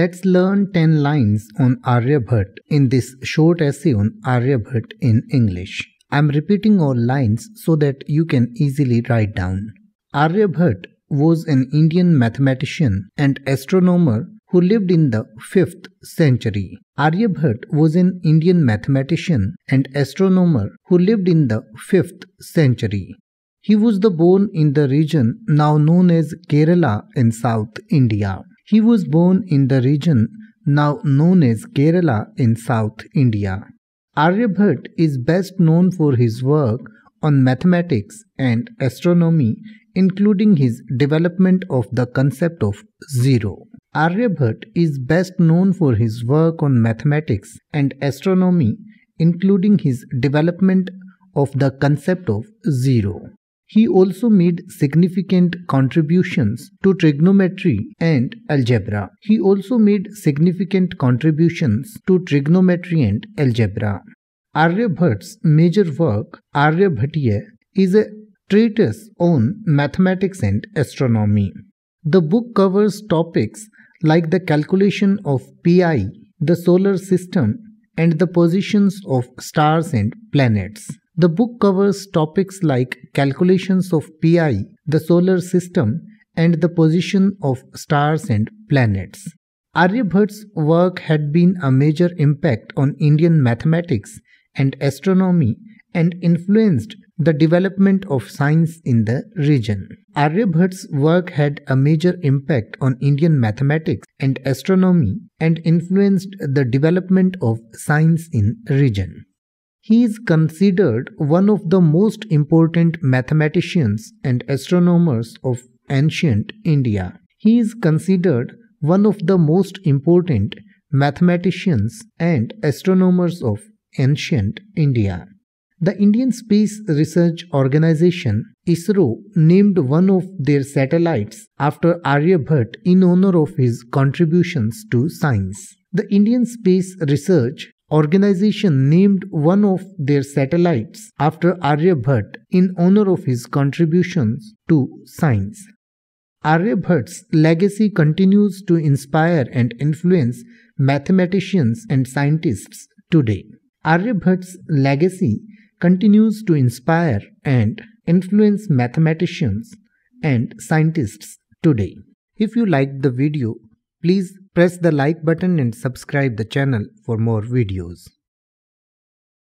Let's learn 10 lines on Aryabhata in this short essay on Aryabhata in English. I'm repeating all lines so that you can easily write down. Aryabhata was an Indian mathematician and astronomer who lived in the 5th century. Aryabhata was an Indian mathematician and astronomer who lived in the 5th century. He was born in the region now known as Kerala in South India. He was born in the region now known as Kerala in South India. Aryabhata is best known for his work on mathematics and astronomy, including his development of the concept of zero. Aryabhata is best known for his work on mathematics and astronomy, including his development of the concept of zero. He also made significant contributions to trigonometry and algebra. He also made significant contributions to trigonometry and algebra. Aryabhata's major work, Aryabhatiya, is a treatise on mathematics and astronomy. The book covers topics like the calculation of pi, the solar system, and the positions of stars and planets. The book covers topics like calculations of pi, the solar system, and the position of stars and planets. Aryabhata's work had been a major impact on Indian mathematics and astronomy and influenced the development of science in the region. Aryabhata's work had a major impact on Indian mathematics and astronomy and influenced the development of science in region. He is considered one of the most important mathematicians and astronomers of ancient India. He is considered one of the most important mathematicians and astronomers of ancient India. The Indian Space Research Organization (ISRO) named one of their satellites after Aryabhata in honor of his contributions to science. The Indian Space Research Organization named one of their satellites after Aryabhata in honor of his contributions to science. Aryabhata's legacy continues to inspire and influence mathematicians and scientists today. Aryabhata's legacy continues to inspire and influence mathematicians and scientists today. If you liked the video, please press the like button and subscribe the channel for more videos.